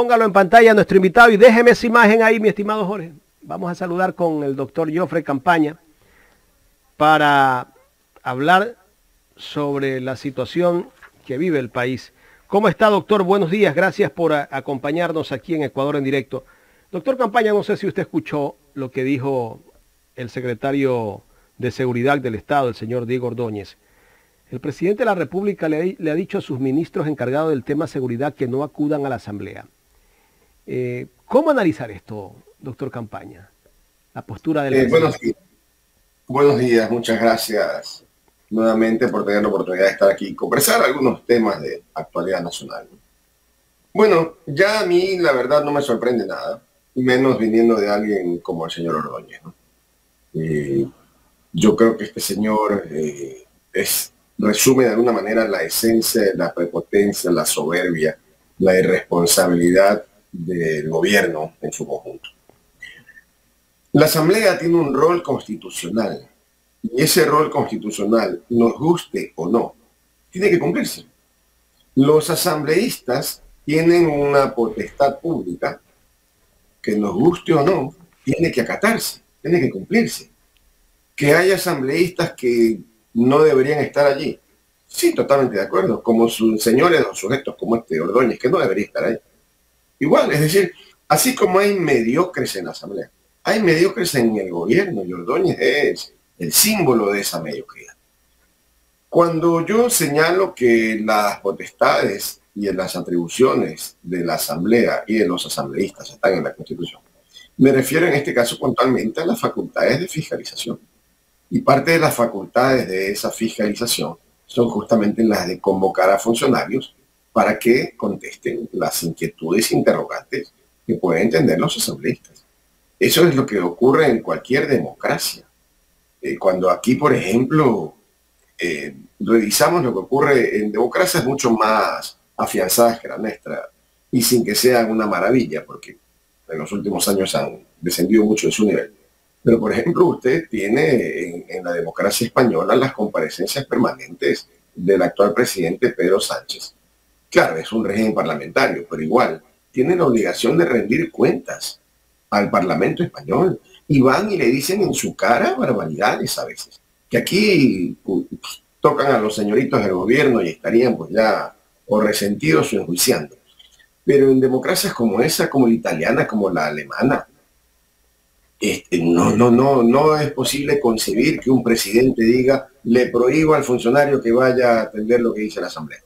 Póngalo en pantalla a nuestro invitado y déjeme esa imagen ahí, mi estimado Jorge. Vamos a saludar con el doctor Joffre Campaña para hablar sobre la situación que vive el país. ¿Cómo está, doctor? Buenos días, gracias por acompañarnos aquí en Ecuador en directo. Doctor Campaña, no sé si usted escuchó lo que dijo el secretario de Seguridad del Estado, el señor Diego Ordóñez. El presidente de la República le ha dicho a sus ministros encargados del tema seguridad que no acudan a la Asamblea. ¿Cómo analizar esto, doctor Campaña? La postura de la... Buenos días, muchas gracias nuevamente por tener la oportunidad de estar aquí y conversar algunos temas de actualidad nacional. Bueno, ya a mí la verdad no me sorprende nada, menos viniendo de alguien como el señor Ordóñez, ¿no? Yo creo que este señor resume de alguna manera la esencia de la prepotencia, la soberbia, la irresponsabilidad del gobierno en su conjunto. La Asamblea tiene un rol constitucional y ese rol constitucional, nos guste o no, tiene que cumplirse. Los asambleístas tienen una potestad pública que, nos guste o no, tiene que acatarse, tiene que cumplirse. Que hay asambleístas que no deberían estar allí, sí, totalmente de acuerdo, como sus señores o sujetos como este Ordóñez, que no debería estar ahí. Igual, es decir, así como hay mediocres en la Asamblea, hay mediocres en el gobierno y Ordóñez es el símbolo de esa mediocridad. Cuando yo señalo que las potestades y las atribuciones de la Asamblea y de los asambleístas están en la Constitución, me refiero en este caso puntualmente a las facultades de fiscalización. Y parte de las facultades de esa fiscalización son justamente las de convocar a funcionarios para que contesten las inquietudes interrogantes que pueden entender los asambleístas. Eso es lo que ocurre en cualquier democracia. Cuando aquí, por ejemplo, revisamos lo que ocurre en democracias mucho más afianzadas que la nuestra, y sin que sea una maravilla, porque en los últimos años han descendido mucho en su nivel. Pero, por ejemplo, usted tiene en la democracia española las comparecencias permanentes del actual presidente Pedro Sánchez. Claro, es un régimen parlamentario, pero igual tiene la obligación de rendir cuentas al Parlamento español. Y van y le dicen en su cara barbaridades a veces. Que aquí pues, tocan a los señoritos del gobierno y estarían pues ya o resentidos o enjuiciando. Pero en democracias como esa, como la italiana, como la alemana, no es posible concebir que un presidente diga le prohíbo al funcionario que vaya a atender lo que dice la Asamblea.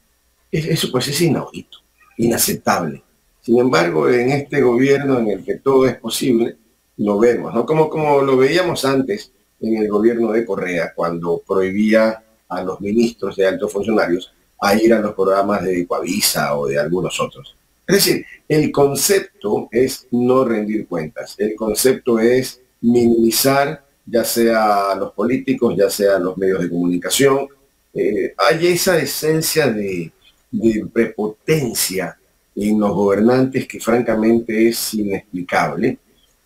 Eso pues es inaudito, inaceptable. Sin embargo, en este gobierno en el que todo es posible, lo vemos, ¿no? Como lo veíamos antes en el gobierno de Correa, cuando prohibía a los ministros de altos funcionarios a ir a los programas de Coavisa o de algunos otros. Es decir, el concepto es no rendir cuentas, el concepto es minimizar ya sea a los políticos, ya sea a los medios de comunicación. Hay esa esencia de prepotencia en los gobernantes que francamente es inexplicable,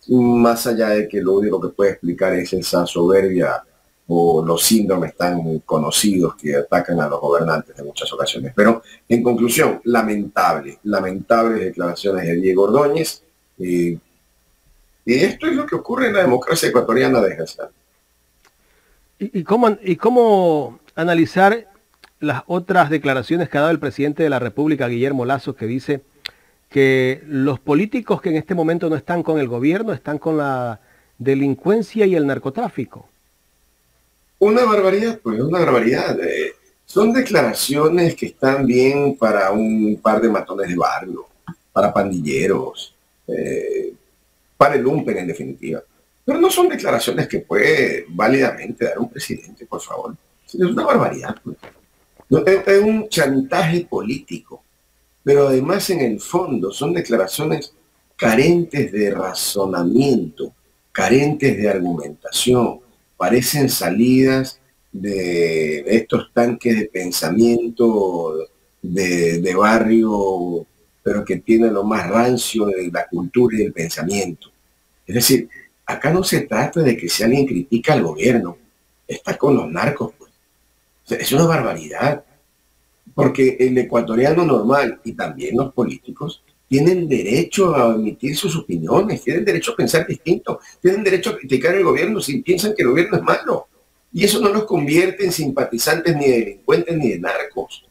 más allá de que lo único que puede explicar es esa soberbia o los síndromes tan conocidos que atacan a los gobernantes en muchas ocasiones. Pero, en conclusión, lamentables declaraciones de Diego Ordóñez. Y esto es lo que ocurre en la democracia ecuatoriana, desgraciada. ¿Y cómo analizar las otras declaraciones que ha dado el presidente de la República, Guillermo Lasso, que dice que los políticos que en este momento no están con el gobierno, están con la delincuencia y el narcotráfico? Una barbaridad, pues, una barbaridad. Son declaraciones que están bien para un par de matones de barrio, para pandilleros, para el lumpen en definitiva. Pero no son declaraciones que puede válidamente dar un presidente, por favor. Es una barbaridad, pues. Es un chantaje político. Pero además en el fondo son declaraciones carentes de razonamiento, carentes de argumentación, parecen salidas de estos tanques de pensamiento de barrio, pero que tienen lo más rancio de la cultura y del pensamiento. Es decir, acá no se trata de que si alguien critica al gobierno, está con los narcos, pues. O sea, es una barbaridad. Porque el ecuatoriano normal y también los políticos tienen derecho a emitir sus opiniones, tienen derecho a pensar distinto, tienen derecho a criticar el gobierno si piensan que el gobierno es malo. Y eso no los convierte en simpatizantes ni de delincuentes ni de narcos.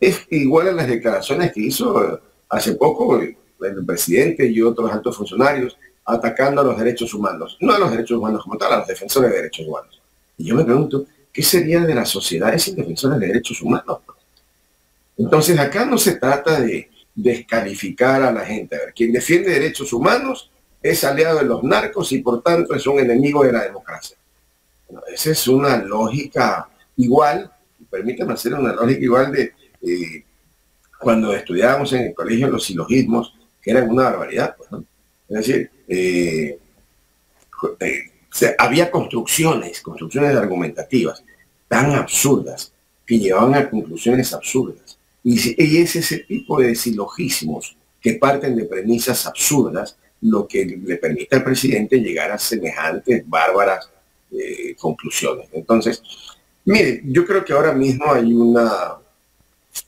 Es igual a las declaraciones que hizo hace poco el presidente y otros altos funcionarios atacando a los derechos humanos. No a los derechos humanos como tal, a los defensores de derechos humanos. Y yo me pregunto, ¿qué sería de las sociedades sin defensores de derechos humanos? Entonces acá no se trata de descalificar a la gente. A ver, quien defiende derechos humanos es aliado de los narcos y por tanto es un enemigo de la democracia. Bueno, esa es una lógica igual, permítanme hacer una lógica igual de cuando estudiábamos en el colegio los silogismos, que eran una barbaridad, pues, ¿no? Es decir, había construcciones argumentativas tan absurdas que llevaban a conclusiones absurdas. Y es ese tipo de silogismos que parten de premisas absurdas lo que le permite al presidente llegar a semejantes bárbaras conclusiones. Entonces, mire, yo creo que ahora mismo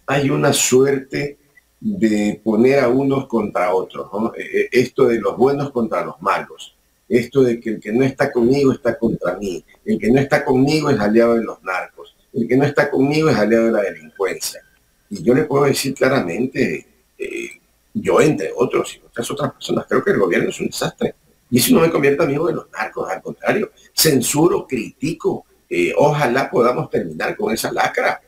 hay una suerte de poner a unos contra otros, ¿no? Esto de los buenos contra los malos, esto de que el que no está conmigo está contra mí, el que no está conmigo es aliado de los narcos, el que no está conmigo es aliado de la delincuencia. Y yo le puedo decir claramente, yo entre otros y otras personas, creo que el gobierno es un desastre. Y eso no me convierte amigo de los narcos, al contrario, censuro, critico, ojalá podamos terminar con esa lacra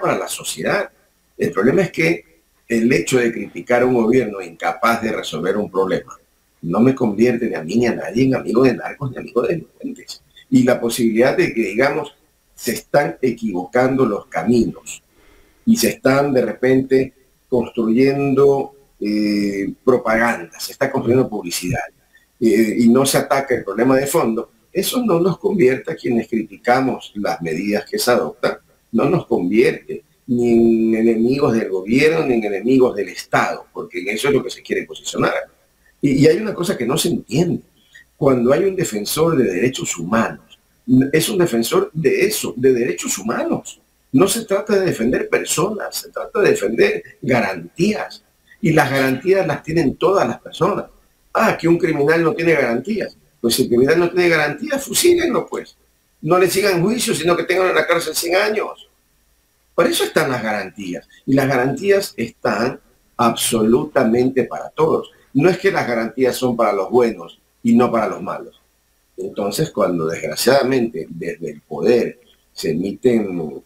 para la sociedad. El problema es que el hecho de criticar a un gobierno incapaz de resolver un problema no me convierte ni a mí ni a nadie en amigo de narcos ni amigo de delincuentes. Y la posibilidad de que, digamos, se están equivocando los caminos y se están de repente construyendo propaganda, se está construyendo publicidad y no se ataca el problema de fondo, eso no nos convierte a quienes criticamos las medidas que se adoptan, no nos convierte ni en enemigos del gobierno ni en enemigos del Estado, porque en eso es lo que se quiere posicionar. Y hay una cosa que no se entiende. Cuando hay un defensor de derechos humanos, es un defensor de eso, de derechos humanos. No se trata de defender personas, se trata de defender garantías. Y las garantías las tienen todas las personas. Ah, que un criminal no tiene garantías. Pues si el criminal no tiene garantías, fusílenlo pues. No le sigan juicio, sino que tengan en la cárcel 100 años. Por eso están las garantías. Y las garantías están absolutamente para todos. No es que las garantías son para los buenos y no para los malos. Entonces, cuando desgraciadamente desde el poder se emiten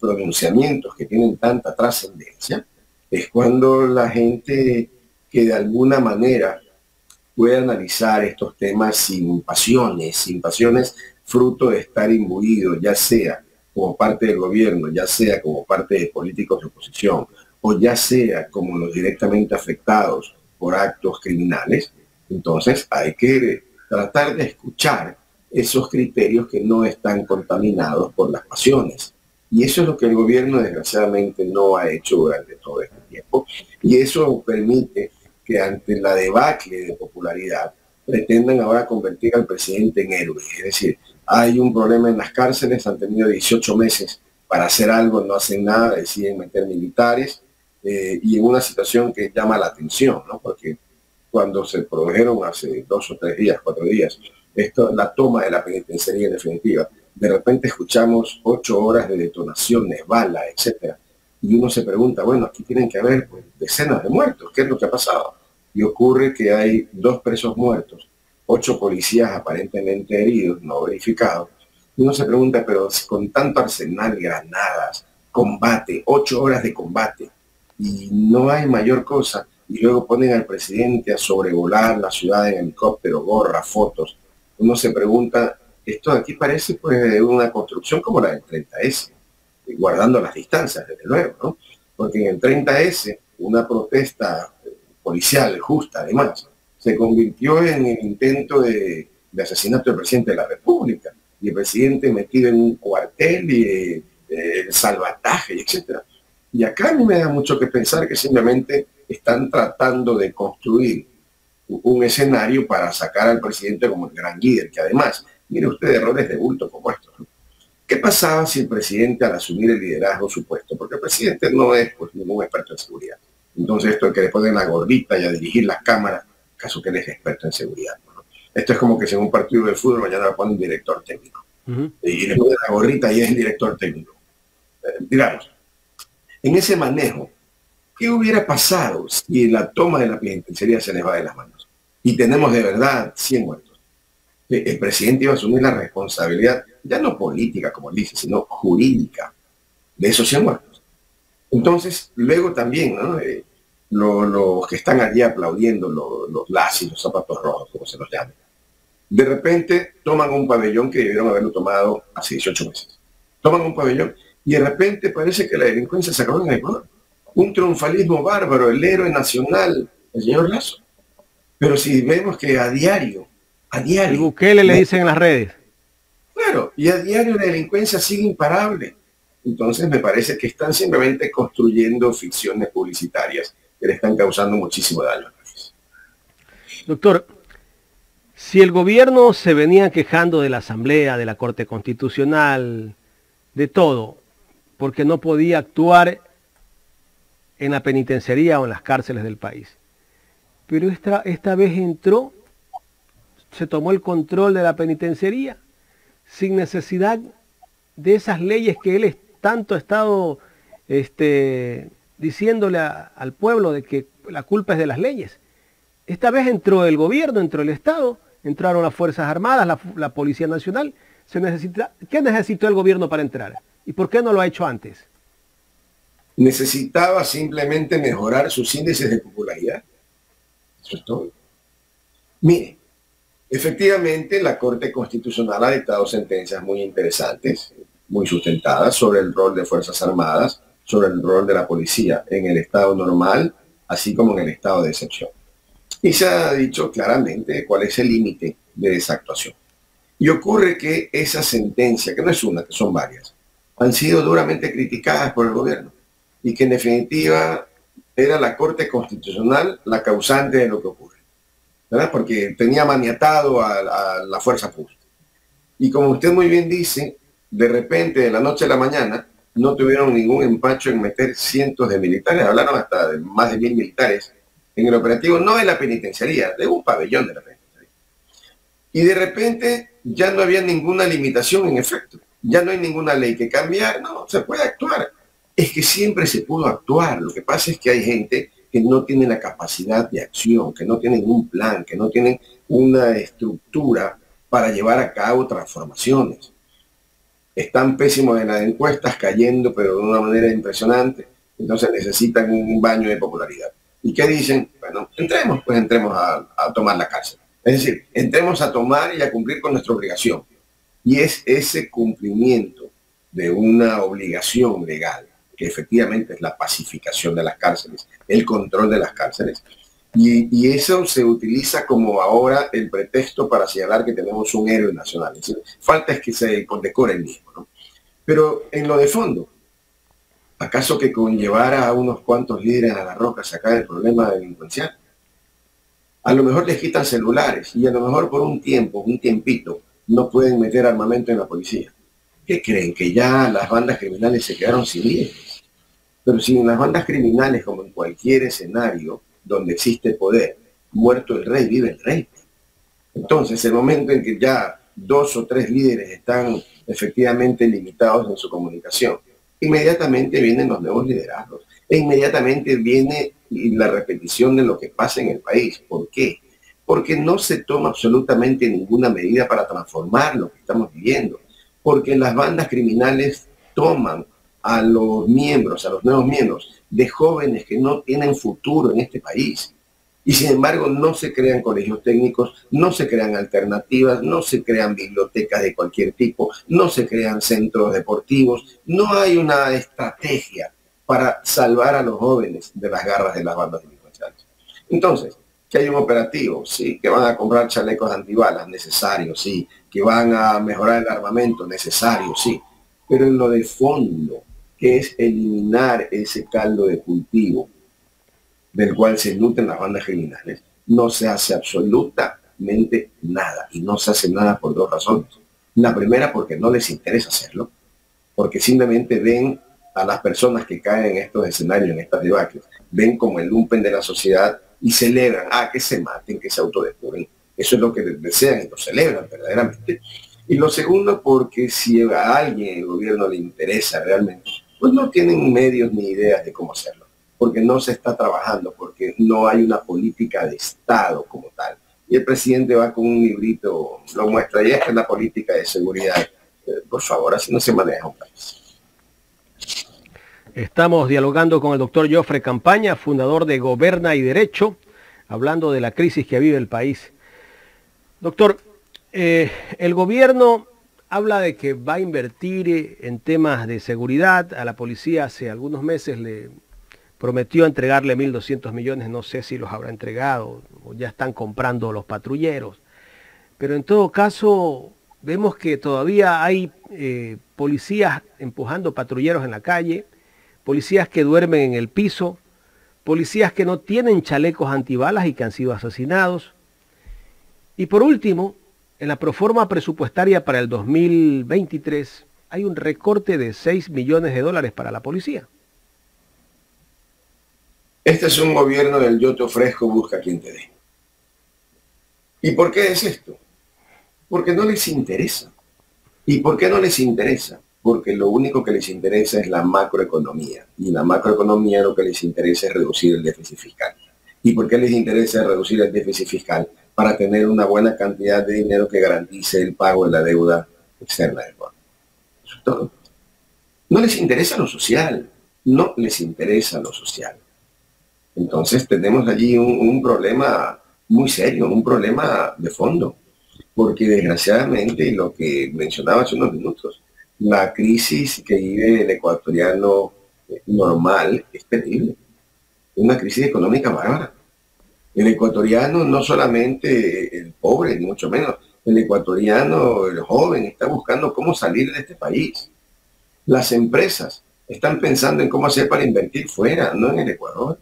pronunciamientos que tienen tanta trascendencia, es cuando la gente que de alguna manera puede analizar estos temas sin pasiones fruto de estar imbuido, ya sea como parte del gobierno, ya sea como parte de políticos de oposición, o ya sea como los directamente afectados por actos criminales. Entonces hay que tratar de escuchar esos criterios que no están contaminados por las pasiones. Y eso es lo que el gobierno desgraciadamente no ha hecho durante todo este tiempo. Y eso permite que ante la debacle de popularidad pretendan ahora convertir al presidente en héroe. Es decir, hay un problema en las cárceles, han tenido 18 meses para hacer algo, no hacen nada, deciden meter militares. Y en una situación que llama la atención, ¿no? Porque cuando se produjeron hace 2 o 3 días, 4 días, la toma de la penitenciaría en definitiva, de repente escuchamos 8 horas de detonaciones, balas, etc. Y uno se pregunta, bueno, aquí tienen que haber pues, decenas de muertos, ¿qué es lo que ha pasado? Y ocurre que hay 2 presos muertos, 8 policías aparentemente heridos, no verificados. Y uno se pregunta, pero con tanto arsenal, granadas, combate, 8 horas de combate, y no hay mayor cosa. Y luego ponen al presidente a sobrevolar la ciudad en helicóptero, gorra, fotos. Uno se pregunta, esto de aquí parece pues una construcción como la del 30S, guardando las distancias, desde luego, ¿no? Porque en el 30S, una protesta policial justa, además, se convirtió en el intento de asesinato del presidente de la República, y el presidente metido en un cuartel y el salvataje, etc. Y acá a mí me da mucho que pensar que simplemente están tratando de construir un escenario para sacar al presidente como el gran líder, que además... Mire usted errores de bulto como estos. ¿Qué pasaba si el presidente al asumir el liderazgo supuesto? Porque el presidente no es pues, ningún experto en seguridad. Entonces esto de que le ponen la gorrita y a dirigir las cámaras, caso que eres experto en seguridad, ¿no? Esto es como que si en un partido de fútbol mañana le ponen director técnico. Y le ponen la gorrita y es el director técnico. Digamos, en ese manejo, ¿qué hubiera pasado si la toma de la penitenciaría se les va de las manos? Y tenemos de verdad 100 muertos. El presidente iba a asumir la responsabilidad, ya no política, como él dice, sino jurídica, de esos 100 muertos. Entonces, luego también, ¿no? Los que están allí aplaudiendo, los lazos, los zapatos rojos, como se los llama, de repente toman un pabellón que debieron haberlo tomado hace 18 meses. Toman un pabellón y de repente parece que la delincuencia se acabó en Ecuador. Un triunfalismo bárbaro, el héroe nacional, el señor Lasso. Pero si vemos que a diario... Y Bukele le dicen en las redes. Claro, y a diario la delincuencia sigue imparable. Entonces me parece que están simplemente construyendo ficciones publicitarias que le están causando muchísimo daño. Doctor, si el gobierno se venía quejando de la Asamblea, de la Corte Constitucional, de todo, porque no podía actuar en la penitenciaría o en las cárceles del país. Pero esta vez entró, se tomó el control de la penitenciaría sin necesidad de esas leyes que él tanto ha estado diciéndole al pueblo de que la culpa es de las leyes. Esta vez entró el gobierno, entró el Estado, entraron las Fuerzas Armadas, la Policía Nacional. ¿Qué necesitó el gobierno para entrar? ¿Y por qué no lo ha hecho antes? Necesitaba simplemente mejorar sus índices de popularidad. Eso es todo. Mire, efectivamente la Corte Constitucional ha dictado sentencias muy interesantes, muy sustentadas, sobre el rol de Fuerzas Armadas, sobre el rol de la policía en el estado normal, así como en el estado de excepción. Y se ha dicho claramente cuál es el límite de esa actuación. Y ocurre que esa sentencia, que no es una, que son varias, han sido duramente criticadas por el gobierno. Y que en definitiva era la Corte Constitucional la causante de lo que ocurre, ¿verdad? Porque tenía maniatado a la fuerza pública. Y como usted muy bien dice, de repente, de la noche a la mañana, no tuvieron ningún empacho en meter cientos de militares, hablaron hasta de más de 1000 militares, en el operativo, no de la penitenciaría, de un pabellón de la penitenciaría. Y de repente ya no había ninguna limitación en efecto, ya no hay ninguna ley que cambiar, no, se puede actuar. Es que siempre se pudo actuar, lo que pasa es que hay gente que no tiene la capacidad de acción, que no tienen un plan, que no tienen una estructura para llevar a cabo transformaciones. Están pésimos en las encuestas, cayendo, pero de una manera impresionante, entonces necesitan un baño de popularidad. ¿Y qué dicen? Bueno, entremos, pues entremos a tomar la cárcel. Es decir, entremos a tomar y a cumplir con nuestra obligación. Y es ese cumplimiento de una obligación legal, que efectivamente es la pacificación de las cárceles, el control de las cárceles. Y eso se utiliza como ahora el pretexto para señalar que tenemos un héroe nacional. Es decir, falta es que se condecore el mismo, ¿no? Pero en lo de fondo, ¿acaso que conllevara a unos cuantos líderes a la roca sacar el problema delincuencial? A lo mejor les quitan celulares y a lo mejor por un tiempo, un tiempito, no pueden meter armamento en la policía. ¿Qué creen? Que ya las bandas criminales se quedaron sin líderes. Pero si en las bandas criminales, como en cualquier escenario donde existe poder, muerto el rey, vive el rey. Entonces, el momento en que ya 2 o 3 líderes están efectivamente limitados en su comunicación, inmediatamente vienen los nuevos liderazgos. E inmediatamente viene la repetición de lo que pasa en el país. ¿Por qué? Porque no se toma absolutamente ninguna medida para transformar lo que estamos viviendo. Porque las bandas criminales toman a los miembros, a los nuevos miembros, de jóvenes que no tienen futuro en este país. Y sin embargo no se crean colegios técnicos, no se crean alternativas, no se crean bibliotecas de cualquier tipo, no se crean centros deportivos, no hay una estrategia para salvar a los jóvenes de las garras de las bandas delincuenciales. Entonces, que hay un operativo, sí, que van a comprar chalecos antibalas, necesario, sí, que van a mejorar el armamento, necesario, sí, pero en lo de fondo, que es eliminar ese caldo de cultivo del cual se nutren las bandas criminales, no se hace absolutamente nada, y no se hace nada por 2 razones. La primera, porque no les interesa hacerlo, porque simplemente ven a las personas que caen en estos escenarios, en estas debacles, ven como el lumpen de la sociedad y celebran, que se maten, que se autodescubren. Eso es lo que desean y lo celebran verdaderamente. Y lo segundo, porque si a alguien el gobierno le interesa realmente, pues no tienen medios ni ideas de cómo hacerlo, porque no se está trabajando, porque no hay una política de Estado como tal. Y el presidente va con un librito, lo muestra, y esta es la política de seguridad. Por favor, así no se maneja un país. Estamos dialogando con el doctor Joffre Campaña, fundador de Goberna y Derecho, hablando de la crisis que vive el país. Doctor, el gobierno habla de que va a invertir en temas de seguridad. A la policía hace algunos meses le prometió entregarle 1.200 millones, no sé si los habrá entregado, o ya están comprando los patrulleros. Pero en todo caso, vemos que todavía hay policías empujando patrulleros en la calle, policías que duermen en el piso, policías que no tienen chalecos antibalas y que han sido asesinados. Y por último, en la proforma presupuestaria para el 2023 hay un recorte de 6 millones de dólares para la policía. Este es un gobierno del yo te ofrezco, busca quien te dé. ¿Y por qué es esto? Porque no les interesa. ¿Y por qué no les interesa? Porque lo único que les interesa es la macroeconomía, y la macroeconomía lo que les interesa es reducir el déficit fiscal. ¿Y por qué les interesa reducir el déficit fiscal? Para tener una buena cantidad de dinero que garantice el pago de la deuda externa del banco. Eso es todo. No les interesa lo social, no les interesa lo social. Entonces tenemos allí un problema muy serio, un problema de fondo, porque desgraciadamente, lo que mencionaba hace unos minutos, la crisis que vive el ecuatoriano normal es terrible. Es una crisis económica bárbara. El ecuatoriano, no solamente el pobre, ni mucho menos, el ecuatoriano, el joven, está buscando cómo salir de este país. Las empresas están pensando en cómo hacer para invertir fuera, no en el Ecuador.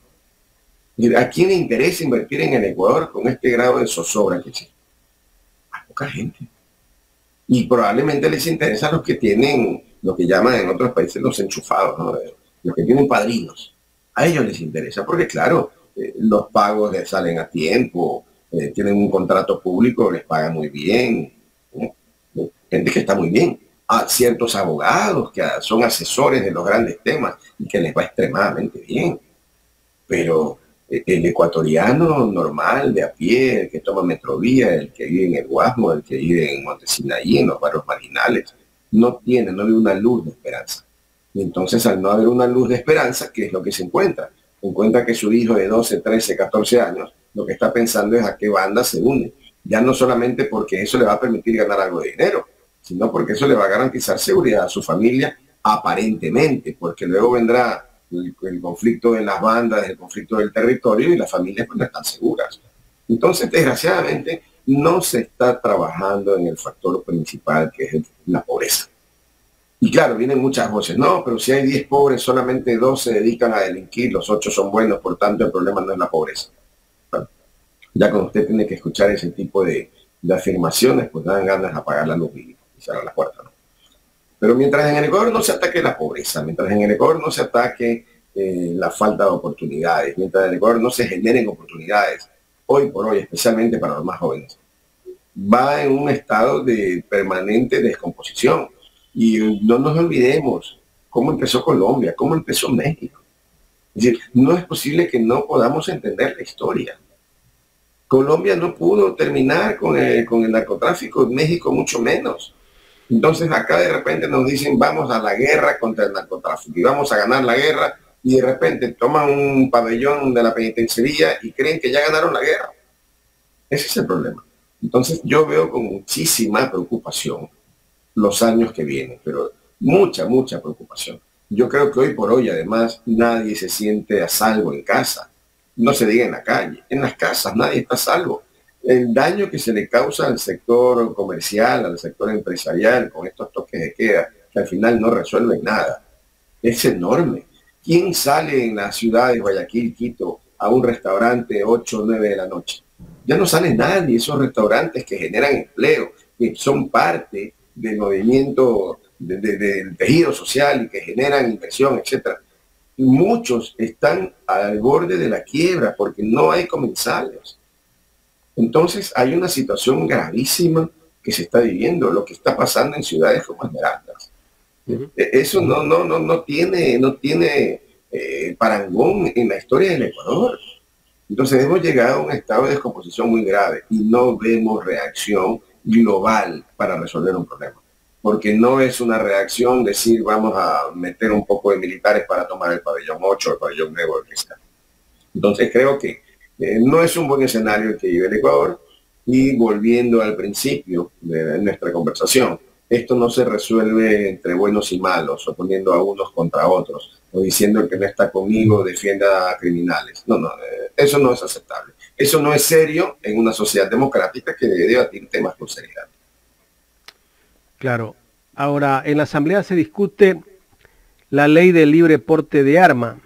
¿A quién le interesa invertir en el Ecuador con este grado de zozobra que existe? A poca gente. Y probablemente les interesa a los que tienen, lo que llaman en otros países los enchufados, ¿no? Los que tienen padrinos. A ellos les interesa, porque claro, los pagos les salen a tiempo, tienen un contrato público, les pagan muy bien, ¿no? Gente que está muy bien. A ciertos abogados que son asesores de los grandes temas y que les va extremadamente bien. Pero el ecuatoriano normal, de a pie, el que toma metrovía, el que vive en el Guasmo, el que vive en Montesinaí, en los barrios marginales, no hay una luz de esperanza. Y entonces, al no haber una luz de esperanza, ¿qué es lo que se encuentra? Se encuentra que su hijo de 12, 13, 14 años, lo que está pensando es a qué banda se une. Ya no solamente porque eso le va a permitir ganar algo de dinero, sino porque eso le va a garantizar seguridad a su familia, aparentemente, porque luego vendrá el conflicto de las bandas, el conflicto del territorio, y las familias pues no están seguras. Entonces, desgraciadamente, no se está trabajando en el factor principal, que es la pobreza. Y claro, vienen muchas voces, no, pero si hay 10 pobres, solamente 2 se dedican a delinquir, los 8 son buenos, por tanto el problema no es la pobreza. Bueno, ya cuando usted tiene que escuchar ese tipo de afirmaciones, pues dan ganas de apagar la luz y cerrar la puerta, ¿no? Pero mientras en el Ecuador no se ataque la pobreza, mientras en el Ecuador no se ataque la falta de oportunidades, mientras en el Ecuador no se generen oportunidades, hoy por hoy, especialmente para los más jóvenes, va en un estado de permanente descomposición. Y no nos olvidemos cómo empezó Colombia, cómo empezó México. Es decir, no es posible que no podamos entender la historia. Colombia no pudo terminar con el narcotráfico, México mucho menos. Entonces acá de repente nos dicen vamos a la guerra contra el narcotráfico y vamos a ganar la guerra, y de repente toman un pabellón de la penitenciaría y creen que ya ganaron la guerra. Ese es el problema. Entonces yo veo con muchísima preocupación los años que vienen, pero mucha, mucha preocupación. Yo creo que hoy por hoy además nadie se siente a salvo en casa. No se diga en la calle, en las casas nadie está a salvo. El daño que se le causa al sector comercial, al sector empresarial, con estos toques de queda, que al final no resuelven nada, es enorme. ¿Quién sale en las ciudades, Guayaquil, Quito, a un restaurante 8 o 9 de la noche? Ya no sale nadie. Esos restaurantes que generan empleo, que son parte del movimiento del tejido social y que generan inversión, etc. muchos están al borde de la quiebra porque no hay comensales. Entonces hay una situación gravísima que se está viviendo, lo que está pasando en ciudades como Esmeraldas. Eso no tiene parangón en la historia del Ecuador. Entonces hemos llegado a un estado de descomposición muy grave y no vemos reacción global para resolver un problema. Porque no es una reacción decir vamos a meter un poco de militares para tomar el pabellón 8, el pabellón 9 del cristal. Entonces creo que no es un buen escenario el que vive el Ecuador. Y volviendo al principio de nuestra conversación, esto no se resuelve entre buenos y malos, o poniendo a unos contra otros, o diciendo el que no está conmigo defienda a criminales. No, eso no es aceptable. Eso no es serio en una sociedad democrática que debe debatir temas con seriedad. Claro. Ahora, en la Asamblea se discute la ley del libre porte de arma.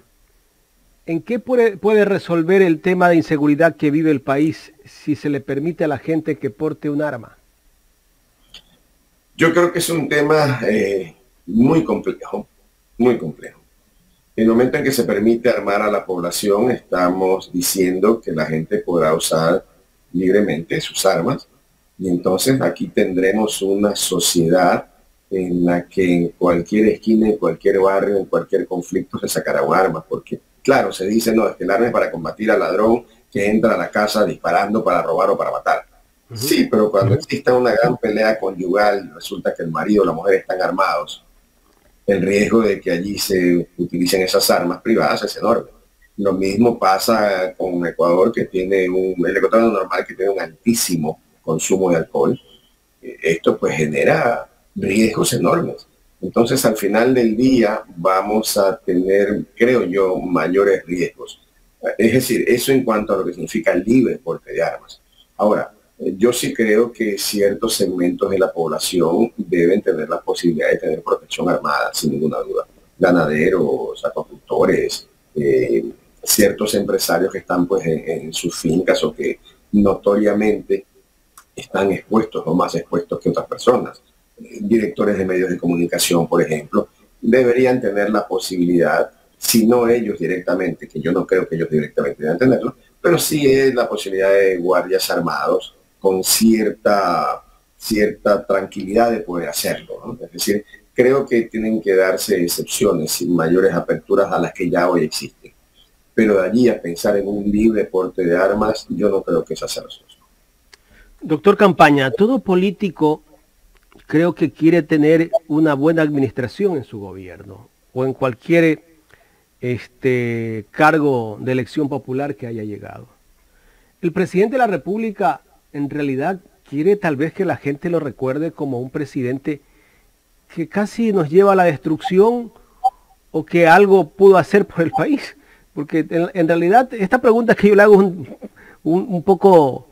¿En qué puede resolver el tema de inseguridad que vive el país si se le permite a la gente que porte un arma? Yo creo que es un tema muy complejo, muy complejo. En el momento en que se permite armar a la población, estamos diciendo que la gente podrá usar libremente sus armas. Y entonces aquí tendremos una sociedad en la que en cualquier esquina, en cualquier barrio, en cualquier conflicto se sacará un arma. Porque, claro, se dice, no, es que el arma es para combatir al ladrón que entra a la casa disparando para robar o para matar. Sí, pero cuando exista una gran pelea conyugal, resulta que el marido o la mujer están armados, el riesgo de que allí se utilicen esas armas privadas es enorme. Lo mismo pasa con Ecuador, que tiene el ecuatoriano normal que tiene un altísimo consumo de alcohol. Esto pues genera riesgos enormes. Entonces al final del día vamos a tener, creo yo, mayores riesgos. Es decir, eso en cuanto a lo que significa el libre porte de armas. Ahora, yo sí creo que ciertos segmentos de la población deben tener la posibilidad de tener protección armada, sin ninguna duda. Ganaderos, acuacultores, ciertos empresarios que están pues en sus fincas o que notoriamente están expuestos o más expuestos que otras personas. Directores de medios de comunicación, por ejemplo, deberían tener la posibilidad, si no ellos directamente, que yo no creo que ellos directamente deban tenerlo, pero sí es la posibilidad de guardias armados, con cierta tranquilidad de poder hacerlo, ¿no? Es decir, creo que tienen que darse excepciones y mayores aperturas a las que ya hoy existen. Pero de allí a pensar en un libre porte de armas, yo no creo que esa sea la solución. Doctor Campaña, todo político creo que quiere tener una buena administración en su gobierno o en cualquier cargo de elección popular que haya llegado. El presidente de la República en realidad quiere tal vez que la gente lo recuerde como un presidente que casi nos lleva a la destrucción o que algo pudo hacer por el país. Porque en realidad esta pregunta que yo le hago es un poco,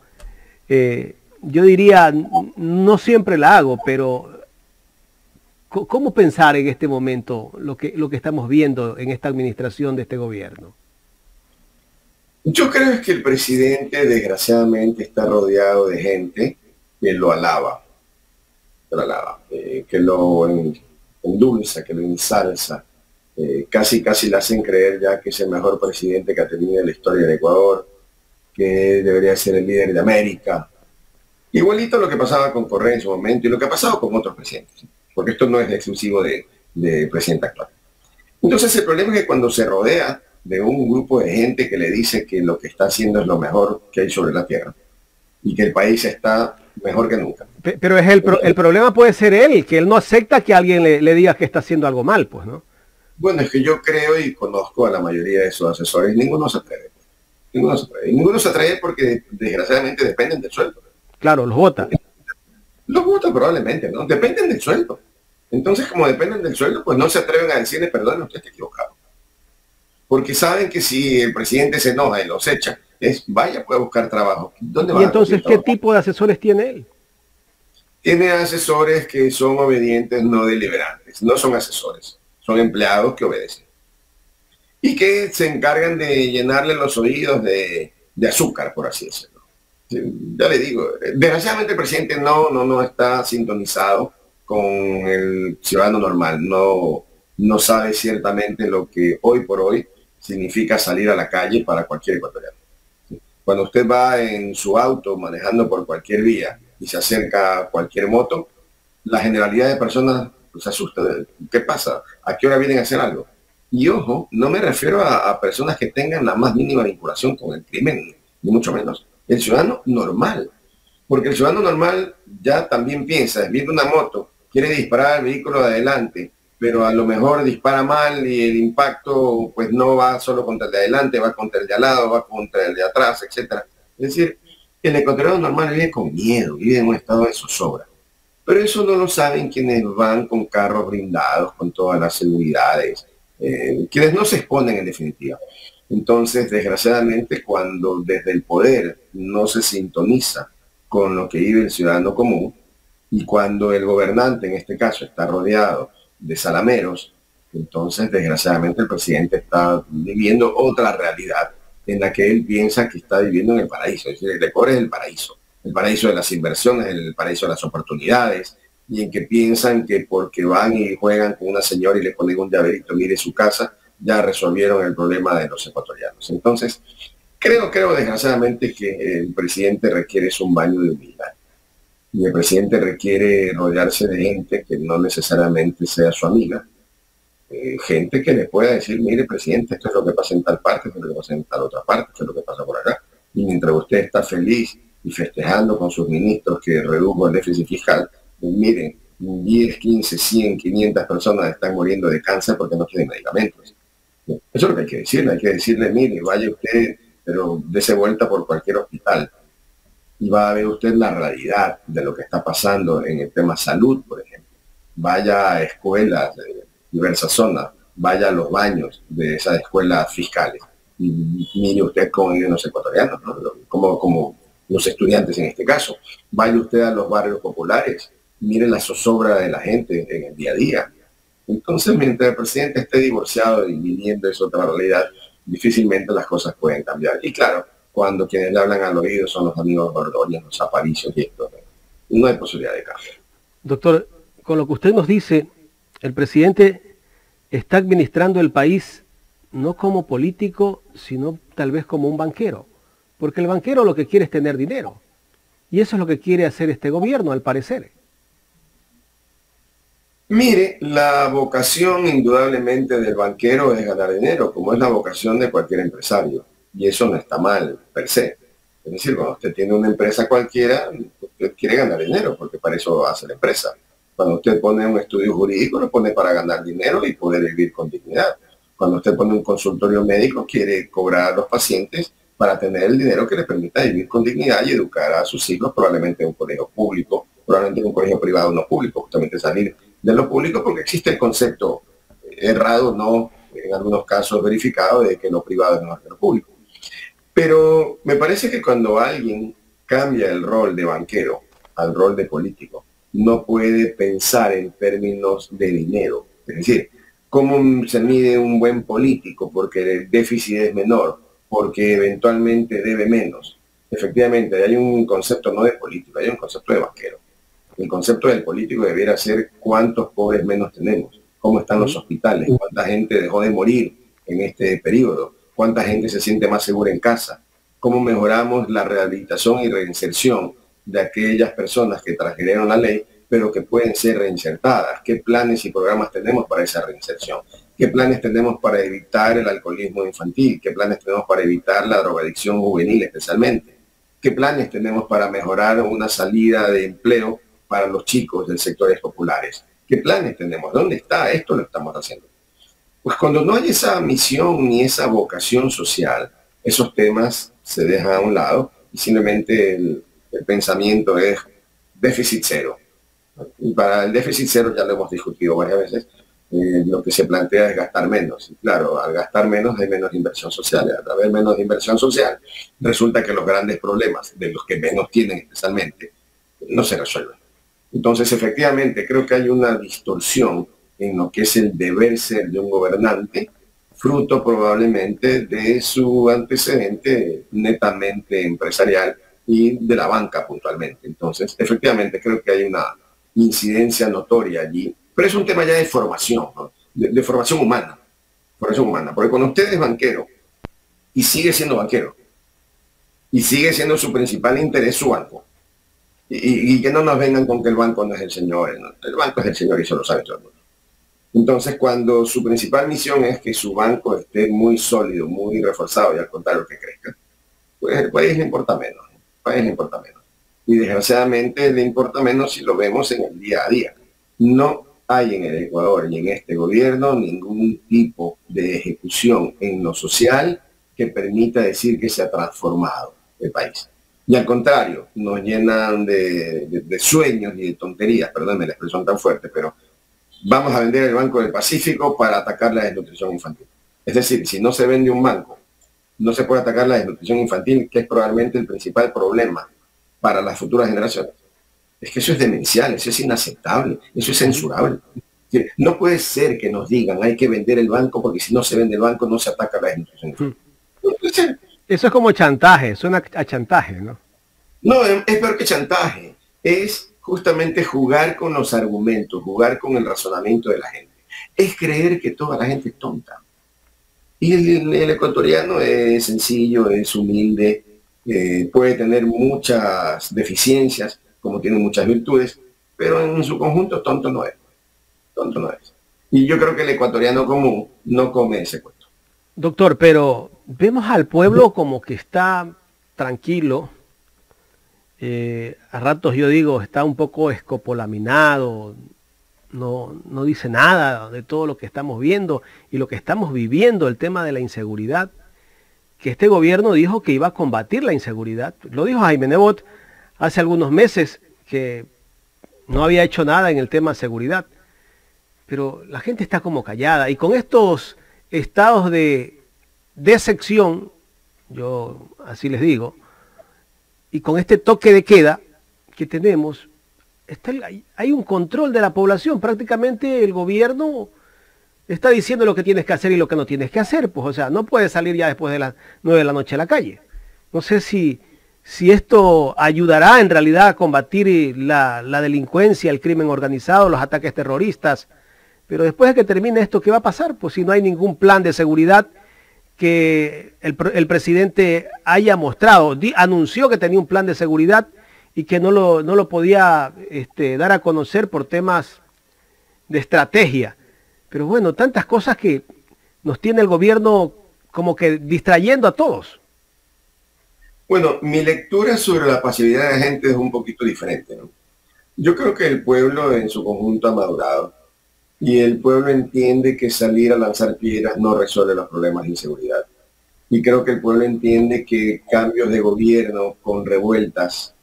yo diría, no siempre la hago, pero ¿cómo pensar en este momento lo que estamos viendo en esta administración de este gobierno? Yo creo que el presidente, desgraciadamente, está rodeado de gente que lo alaba, que lo endulza, que lo ensalza. Casi le hacen creer ya que es el mejor presidente que ha tenido la historia de Ecuador, que debería ser el líder de América. Igualito lo que pasaba con Correa en su momento y lo que ha pasado con otros presidentes, porque esto no es exclusivo del presidente actual. Entonces el problema es que cuando se rodea de un grupo de gente que le dice que lo que está haciendo es lo mejor que hay sobre la tierra y que el país está mejor que nunca. Pero es el problema puede ser él, que él no acepta que alguien le diga que está haciendo algo mal, pues, ¿no? Bueno, es que yo creo y conozco a la mayoría de sus asesores, ninguno se atreve porque desgraciadamente dependen del sueldo. Claro, los vota. Los votos probablemente, ¿no? Dependen del sueldo. Entonces, como dependen del sueldo, pues no se atreven a decirle, perdón, usted está equivocado. Porque saben que si el presidente se enoja y los echa, vaya, puede buscar trabajo. ¿Dónde va? ¿Y entonces qué tipo de asesores tiene él? Tiene asesores que son obedientes, no deliberantes. No son asesores, son empleados que obedecen. Y que se encargan de llenarle los oídos de azúcar, por así decirlo. Ya le digo, desgraciadamente el presidente no está sintonizado con el ciudadano normal, no, no sabe ciertamente lo que hoy por hoy significa salir a la calle para cualquier ecuatoriano. Cuando usted va en su auto manejando por cualquier vía y se acerca a cualquier moto, la generalidad de personas se asusta. ¿Qué pasa? ¿A qué hora vienen a hacer algo? Y ojo, no me refiero a personas que tengan la más mínima vinculación con el crimen, ni mucho menos. El ciudadano normal. Porque el ciudadano normal ya también piensa, viendo una moto, quiere disparar al vehículo de adelante, pero a lo mejor dispara mal y el impacto pues no va solo contra el de adelante, va contra el de al lado, va contra el de atrás, etc. Es decir, el ecuatoriano normal vive con miedo, vive en un estado de zozobra. Pero eso no lo saben quienes van con carros blindados, con todas las seguridades, quienes no se exponen en definitiva. Entonces, desgraciadamente, cuando desde el poder no se sintoniza con lo que vive el ciudadano común, y cuando el gobernante, en este caso, está rodeado de salameros, entonces, desgraciadamente, el presidente está viviendo otra realidad en la que él piensa que está viviendo en el paraíso. Es decir, el Ecuador es el paraíso. El paraíso de las inversiones, el paraíso de las oportunidades, y en que piensan que porque van y juegan con una señora y le ponen un llaverito, mire su casa, ya resolvieron el problema de los ecuatorianos. Entonces, creo desgraciadamente que el presidente requiere un baño de humildad. Y el presidente requiere rodearse de gente que no necesariamente sea su amiga. Gente que le pueda decir, mire presidente, esto es lo que pasa en tal parte, esto es lo que pasa en tal otra parte, esto es lo que pasa por acá. Y mientras usted está feliz y festejando con sus ministros que redujo el déficit fiscal, miren, 10, 15, 100, 500 personas están muriendo de cáncer porque no tienen medicamentos. Eso es lo que hay que decirle. Hay que decirle, mire, vaya usted, pero dése vuelta por cualquier hospital y va a ver usted la realidad de lo que está pasando en el tema salud, por ejemplo. Vaya a escuelas de diversas zonas, vaya a los baños de esas escuelas fiscales y mire usted cómo viven los ecuatorianos, ¿no? Como los estudiantes en este caso. Vaya usted a los barrios populares, mire la zozobra de la gente en el día a día. Entonces, mientras el presidente esté divorciado y viviendo esa otra realidad, difícilmente las cosas pueden cambiar. Y claro, cuando quienes le hablan al oído son los amigos Ordóñez, los Aparicios y esto, no hay posibilidad de cambio. Doctor, con lo que usted nos dice, el presidente está administrando el país no como político, sino tal vez como un banquero. Porque el banquero lo que quiere es tener dinero. Y eso es lo que quiere hacer este gobierno, al parecer. Mire, la vocación indudablemente del banquero es ganar dinero, como es la vocación de cualquier empresario. Y eso no está mal, per se. Es decir, cuando usted tiene una empresa cualquiera, usted quiere ganar dinero, porque para eso hace la empresa. Cuando usted pone un estudio jurídico, lo pone para ganar dinero y poder vivir con dignidad. Cuando usted pone un consultorio médico, quiere cobrar a los pacientes para tener el dinero que le permita vivir con dignidad y educar a sus hijos, probablemente en un colegio público, probablemente en un colegio privado no público, justamente salir de lo público, porque existe el concepto errado, no en algunos casos verificado, de que lo privado no es lo público. Pero me parece que cuando alguien cambia el rol de banquero al rol de político, no puede pensar en términos de dinero. Es decir, ¿cómo se mide un buen político? Porque el déficit es menor, porque eventualmente debe menos. Efectivamente, hay un concepto no de político, hay un concepto de banquero. El concepto del político debiera ser cuántos pobres menos tenemos, cómo están los hospitales, cuánta gente dejó de morir en este periodo, cuánta gente se siente más segura en casa, cómo mejoramos la rehabilitación y reinserción de aquellas personas que transgredieron la ley, pero que pueden ser reinsertadas, qué planes y programas tenemos para esa reinserción, qué planes tenemos para evitar el alcoholismo infantil, qué planes tenemos para evitar la drogadicción juvenil especialmente, qué planes tenemos para mejorar una salida de empleo para los chicos de sectores populares. ¿Qué planes tenemos? ¿Dónde está? Esto lo estamos haciendo. Pues cuando no hay esa misión ni esa vocación social, esos temas se dejan a un lado y simplemente el pensamiento es déficit cero. Y para el déficit cero, ya lo hemos discutido varias veces, lo que se plantea es gastar menos. Y claro, al gastar menos hay menos inversión social. Al haber menos inversión social, resulta que los grandes problemas de los que menos tienen especialmente no se resuelven. Entonces, efectivamente, creo que hay una distorsión en lo que es el deber ser de un gobernante, fruto probablemente de su antecedente netamente empresarial y de la banca puntualmente. Entonces, efectivamente, creo que hay una incidencia notoria allí, pero es un tema ya de formación, ¿no? de formación humana. Formación humana. Porque cuando usted es banquero, y sigue siendo banquero, y sigue siendo su principal interés su banco, y que no nos vengan con que el banco no es el señor, ¿no? El banco es el señor y eso lo sabe todo el mundo. Entonces, cuando su principal misión es que su banco esté muy sólido, muy reforzado, y al contrario que crezca, pues el país le importa menos, ¿no? El país le importa menos. Y desgraciadamente le importa menos si lo vemos en el día a día. No hay en el Ecuador ni en este gobierno ningún tipo de ejecución en lo social que permita decir que se ha transformado el país. Y al contrario, nos llenan de sueños y de tonterías, perdónenme la expresión tan fuerte, pero vamos a vender el Banco del Pacífico para atacar la desnutrición infantil. Es decir, si no se vende un banco, no se puede atacar la desnutrición infantil, que es probablemente el principal problema para las futuras generaciones. Es que eso es demencial, eso es inaceptable, eso es censurable. No puede ser que nos digan hay que vender el banco porque si no se vende el banco no se ataca la desnutrición infantil. Eso es como chantaje, suena a chantaje, ¿no? No, es peor que chantaje. Es justamente jugar con los argumentos, jugar con el razonamiento de la gente. Es creer que toda la gente es tonta. Y el ecuatoriano es sencillo, es humilde, puede tener muchas deficiencias, como tiene muchas virtudes, pero en su conjunto tonto no es. Tonto no es. Y yo creo que el ecuatoriano común no come ese cuento. Doctor, pero vemos al pueblo como que está tranquilo, a ratos yo digo está un poco escopolaminado, no dice nada de todo lo que estamos viendo y lo que estamos viviendo, el tema de la inseguridad, que este gobierno dijo que iba a combatir la inseguridad, lo dijo Jaime Nebot hace algunos meses que no había hecho nada en el tema de seguridad, pero la gente está como callada y con estos estados de sección, yo así les digo, y con este toque de queda que tenemos, hay un control de la población, prácticamente el gobierno está diciendo lo que tienes que hacer y lo que no tienes que hacer, pues o sea, no puedes salir ya después de las 9 de la noche a la calle. No sé si esto ayudará en realidad a combatir la delincuencia, el crimen organizado, los ataques terroristas, pero después de que termine esto, ¿qué va a pasar? Pues si no hay ningún plan de seguridad que el presidente haya mostrado, anunció que tenía un plan de seguridad y que no lo podía dar a conocer por temas de estrategia. Pero bueno, tantas cosas que nos tiene el gobierno como que distrayendo a todos. Bueno, mi lectura sobre la pasividad de la gente es un poquito diferente, ¿no? Yo creo que el pueblo en su conjunto ha madurado. Y el pueblo entiende que salir a lanzar piedras no resuelve los problemas de inseguridad. Y creo que el pueblo entiende que cambios de gobierno con revueltas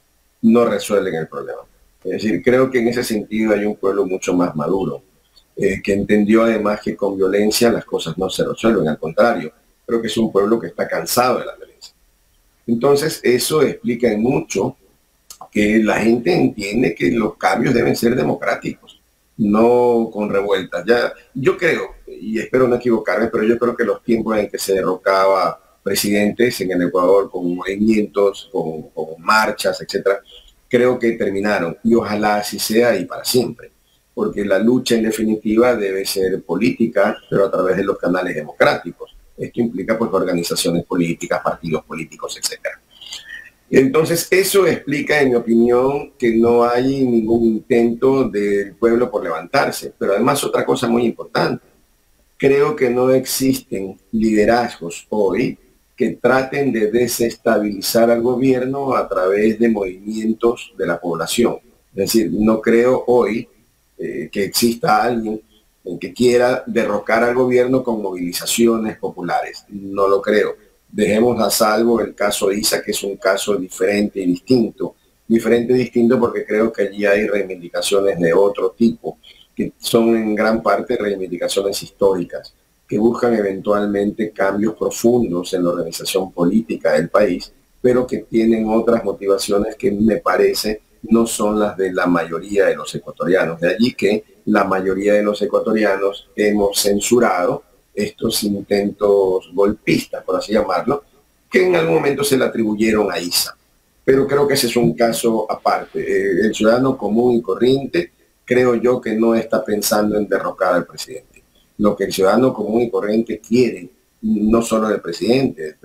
no resuelven el problema. Es decir, creo que en ese sentido hay un pueblo mucho más maduro, que entendió además que con violencia las cosas no se resuelven, al contrario. Creo que es un pueblo que está cansado de la violencia. Entonces, eso explica en mucho que la gente entiende que los cambios deben ser democráticos, no con revueltas. Ya, yo creo, y espero no equivocarme, pero yo creo que los tiempos en que se derrocaba presidentes en el Ecuador con movimientos, con marchas, etcétera, creo que terminaron. Y ojalá así sea y para siempre. Porque la lucha en definitiva debe ser política, pero a través de los canales democráticos. Esto implica pues organizaciones políticas, partidos políticos, etcétera. Entonces, eso explica, en mi opinión, que no hay ningún intento del pueblo por levantarse. Pero además, otra cosa muy importante. Creo que no existen liderazgos hoy que traten de desestabilizar al gobierno a través de movimientos de la población. Es decir, no creo hoy que exista alguien que quiera derrocar al gobierno con movilizaciones populares. No lo creo. Dejemos a salvo el caso ISA, que es un caso diferente y distinto. Diferente y distinto porque creo que allí hay reivindicaciones de otro tipo, que son en gran parte reivindicaciones históricas, que buscan eventualmente cambios profundos en la organización política del país, pero que tienen otras motivaciones que me parece no son las de la mayoría de los ecuatorianos. De allí que la mayoría de los ecuatorianos hemos censurado estos intentos golpistas, por así llamarlo, que en algún momento se le atribuyeron a ISA. Pero creo que ese es un caso aparte. El ciudadano común y corriente, creo yo, que no está pensando en derrocar al presidente. lo que el ciudadano común y corriente quiere, no solo del presidente,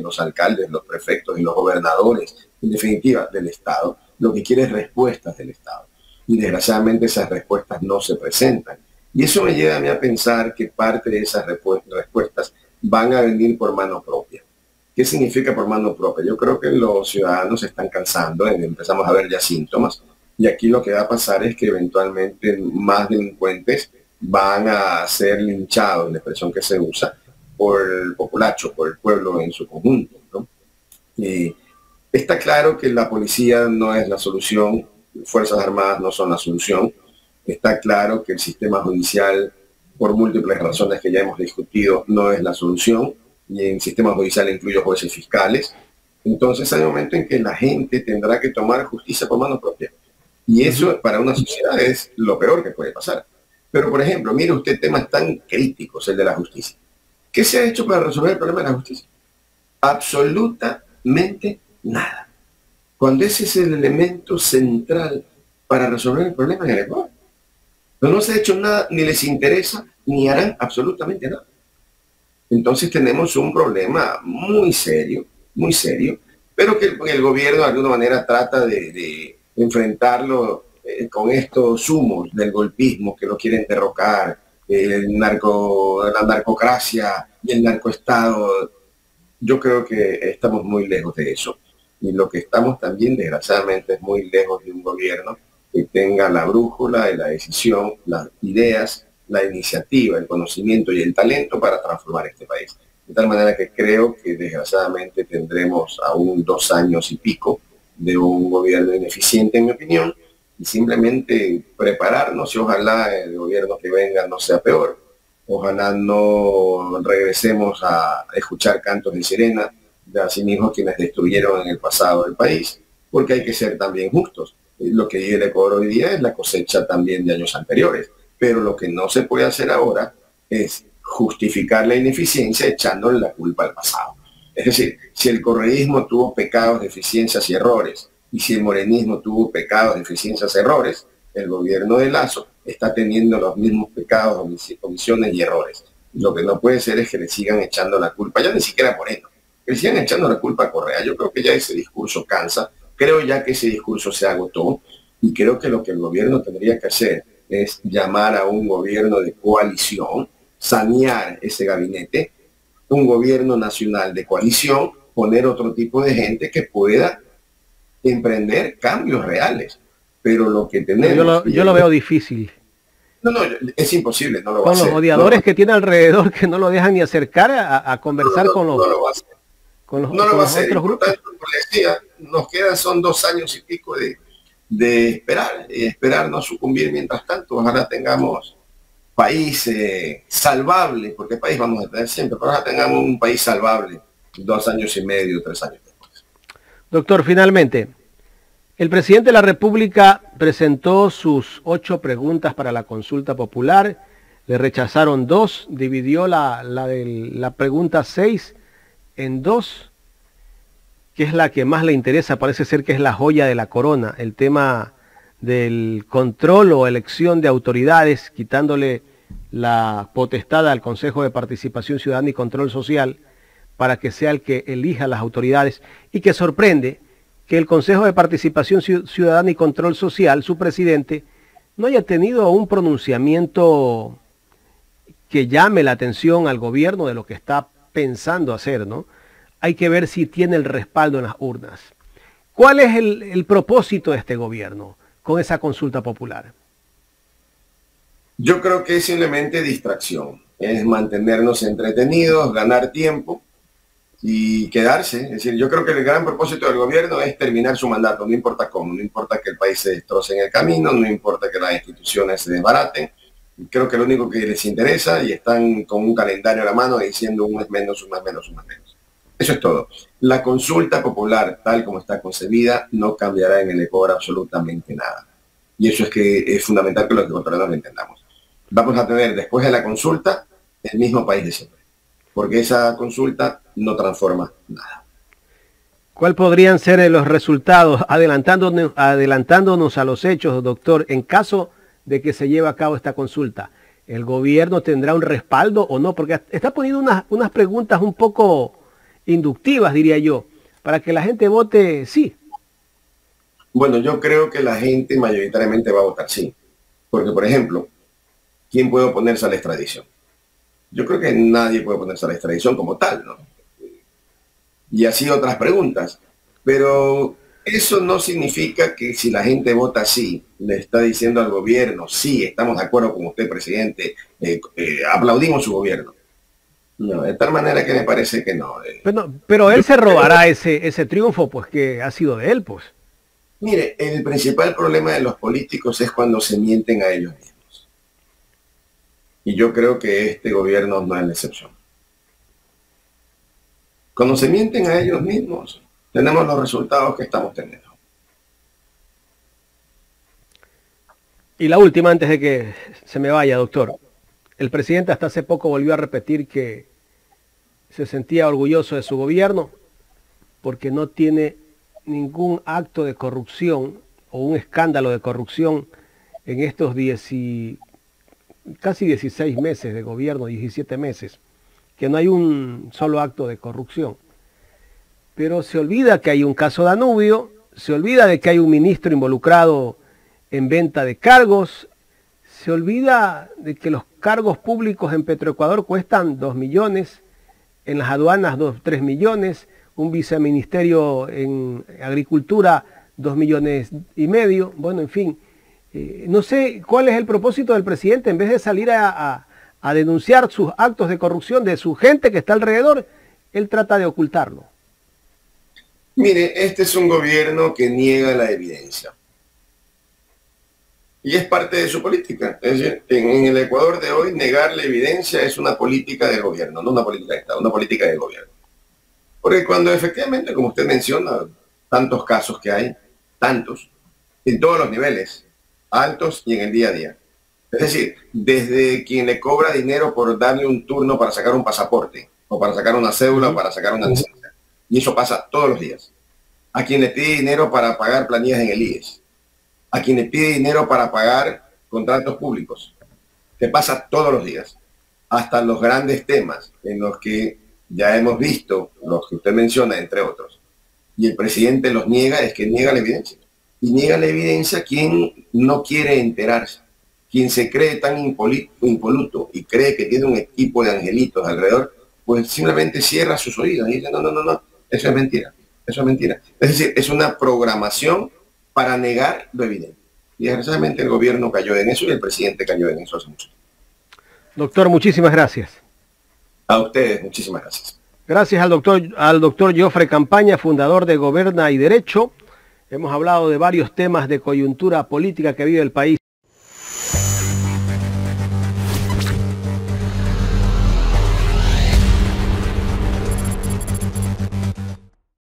los alcaldes, los prefectos y los gobernadores, en definitiva del Estado. Lo que quiere es respuestas del Estado. Y desgraciadamente esas respuestas no se presentan. Y eso me lleva a mí a pensar que parte de esas respuestas van a venir por mano propia. ¿Qué significa por mano propia? Yo creo que los ciudadanos se están cansando, empezamos a ver ya síntomas, y aquí lo que va a pasar es que eventualmente más delincuentes van a ser linchados, la expresión que se usa, por el populacho, por el pueblo en su conjunto, ¿no? Y está claro que la policía no es la solución, Fuerzas Armadas no son la solución, está claro que el sistema judicial, por múltiples razones que ya hemos discutido, no es la solución, y en sistema judicial incluyo jueces fiscales. Entonces hay un momento en que la gente tendrá que tomar justicia por mano propia. Y eso para una sociedad es lo peor que puede pasar. Pero por ejemplo, mire usted temas tan críticos, el de la justicia. ¿Qué se ha hecho para resolver el problema de la justicia? Absolutamente nada. Cuando ese es el elemento central para resolver el problema en el Ecuador. No se ha hecho nada, ni les interesa, ni harán absolutamente nada. Entonces tenemos un problema muy serio, pero que el gobierno de alguna manera trata de enfrentarlo con estos humos del golpismo que lo quieren derrocar, la narcocracia y el narcoestado. Yo creo que estamos muy lejos de eso. Y lo que estamos también, desgraciadamente, es muy lejos de un gobierno que tenga la brújula de la decisión, las ideas, la iniciativa, el conocimiento y el talento para transformar este país. De tal manera que creo que desgraciadamente tendremos aún 2 años y pico de un gobierno ineficiente, en mi opinión, y simplemente prepararnos y ojalá el gobierno que venga no sea peor. Ojalá no regresemos a escuchar cantos de sirena de asimismo quienes destruyeron en el pasado el país, porque hay que ser también justos. Lo que vive el Ecuador hoy día es la cosecha también de años anteriores, pero lo que no se puede hacer ahora es justificar la ineficiencia echándole la culpa al pasado. Es decir, si el correísmo tuvo pecados, deficiencias y errores, y si el morenismo tuvo pecados, deficiencias y errores, el gobierno de Lasso está teniendo los mismos pecados, omisiones y errores. Lo que no puede ser es que le sigan echando la culpa, ya ni siquiera a Moreno, que le sigan echando la culpa a Correa. Yo creo que ya ese discurso cansa, creo ya que ese discurso se agotó, y creo que lo que el gobierno tendría que hacer es llamar a un gobierno de coalición, sanear ese gabinete, un gobierno nacional de coalición, poner otro tipo de gente que pueda emprender cambios reales. Pero lo que tenemos... Yo lo veo difícil. No, es imposible, no lo va a hacer. Con los odiadores que tiene alrededor que no lo dejan ni acercar a conversar con los... No lo va a hacer. No lo va a hacer. Por tanto, decía, nos quedan son 2 años y pico de esperar, no sucumbir mientras tanto. Ojalá tengamos país salvable, porque país vamos a tener siempre, pero ojalá tengamos un país salvable 2 años y medio, 3 años después. Doctor, finalmente, el presidente de la República presentó sus 8 preguntas para la consulta popular, le rechazaron 2, dividió la pregunta 6 en 2, que es la que más le interesa, parece ser que es la joya de la corona, el tema del control o elección de autoridades, quitándole la potestad al Consejo de Participación Ciudadana y Control Social para que sea el que elija las autoridades, y que sorprende que el Consejo de Participación Ciudadana y Control Social, su presidente, no haya tenido un pronunciamiento que llame la atención al gobierno de lo que está pensando hacer, ¿no? Hay que ver si tiene el respaldo en las urnas. ¿Cuál es el propósito de este gobierno con esa consulta popular? Yo creo que es simplemente distracción, es mantenernos entretenidos, ganar tiempo y quedarse. Es decir, yo creo que el gran propósito del gobierno es terminar su mandato, no importa cómo, no importa que el país se destroce en el camino, no importa que las instituciones se desbaraten. Creo que lo único que les interesa, y están con un calendario a la mano diciendo un mes menos, un mes menos, un mes menos. Eso es todo. La consulta popular, tal como está concebida, no cambiará en el Ecuador absolutamente nada. Y eso es que es fundamental que los ecuatorianos lo entendamos. Vamos a tener, después de la consulta, el mismo país de siempre. Porque esa consulta no transforma nada. ¿Cuál podrían ser los resultados? Adelantándonos a los hechos, doctor, en caso de que se lleve a cabo esta consulta, ¿el gobierno tendrá un respaldo o no? Porque está poniendo unas preguntas un poco inductivas, diría yo, para que la gente vote sí. Bueno, yo creo que la gente mayoritariamente va a votar sí. Porque, por ejemplo, ¿quién puede oponerse a la extradición? Yo creo que nadie puede oponerse a la extradición como tal, ¿no? Y así otras preguntas. Pero eso no significa que si la gente vota sí, le está diciendo al gobierno, sí, estamos de acuerdo con usted, presidente, aplaudimos su gobierno. No, de tal manera que me parece que no. Pero él se robará ese triunfo, pues, que ha sido de él, pues. Mire, el principal problema de los políticos es cuando se mienten a ellos mismos. Y yo creo que este gobierno no es la excepción. Cuando se mienten a ellos mismos, tenemos los resultados que estamos teniendo. Y la última, antes de que se me vaya, doctor. El presidente hasta hace poco volvió a repetir que se sentía orgulloso de su gobierno porque no tiene ningún acto de corrupción o un escándalo de corrupción en estos casi 16 meses de gobierno, 17 meses, que no hay un solo acto de corrupción. Pero se olvida que hay un caso Danubio, se olvida de que hay un ministro involucrado en venta de cargos, se olvida de que los cargos públicos en Petroecuador cuestan 2 millones, en las aduanas 3 millones, un viceministerio en agricultura 2 millones y medio, bueno, en fin. No sé cuál es el propósito del presidente, en vez de salir a denunciar sus actos de corrupción de su gente que está alrededor, él trata de ocultarlo. Mire, este es un gobierno que niega la evidencia. Y es parte de su política. Es decir, en el Ecuador de hoy, negar la evidencia es una política del gobierno, no una política de Estado, una política del gobierno. Porque cuando efectivamente, como usted menciona, tantos casos que hay, tantos, en todos los niveles, altos y en el día a día. Es decir, desde quien le cobra dinero por darle un turno para sacar un pasaporte, o para sacar una cédula, o para sacar una licencia. Y eso pasa todos los días. A quien le pide dinero para pagar planillas en el IES. A quien le pide dinero para pagar contratos públicos, que pasa todos los días, hasta los grandes temas en los que ya hemos visto, los que usted menciona, entre otros. Y el presidente los niega, es que niega la evidencia. Y niega la evidencia quien no quiere enterarse, quien se cree tan impoluto y cree que tiene un equipo de angelitos alrededor, pues simplemente cierra sus oídos y dice, no, no, no, no, eso es mentira, eso es mentira. Es decir, es una programación para negar lo evidente. Y desgraciadamente el gobierno cayó en eso y el presidente cayó en eso hace mucho tiempo. Doctor, muchísimas gracias. A ustedes, muchísimas gracias. Gracias al doctor Joffre Campaña, fundador de Goberna y Derecho. Hemos hablado de varios temas de coyuntura política que vive el país.